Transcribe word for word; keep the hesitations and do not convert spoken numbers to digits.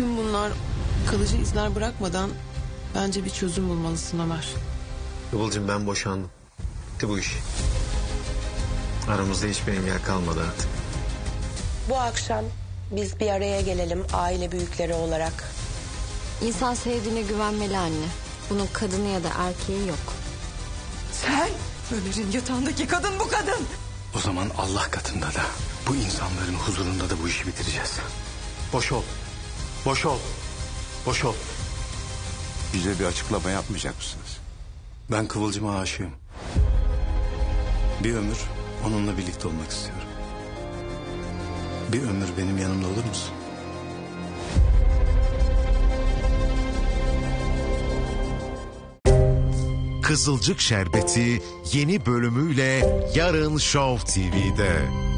Tüm bunlar kalıcı izler bırakmadan bence bir çözüm bulmalısın Ömer. Kıvılcım, ben boşandım. Bitti bu iş. Aramızda hiçbir engel kalmadı artık. Bu akşam biz bir araya gelelim aile büyükleri olarak. İnsan sevdiğine güvenmeli anne. Bunun kadını ya da erkeği yok. Sen Ömer'in yatağındaki kadın bu kadın. O zaman Allah katında da bu insanların huzurunda da bu işi bitireceğiz. Boş ol. Boş ol. Boş ol. Bize bir açıklama yapmayacak mısınız? Ben Kıvılcım'a aşığım. Bir ömür onunla birlikte olmak istiyorum. Bir ömür benim yanımda olur musun? Kızılcık Şerbeti yeni bölümüyle yarın Show T V'de.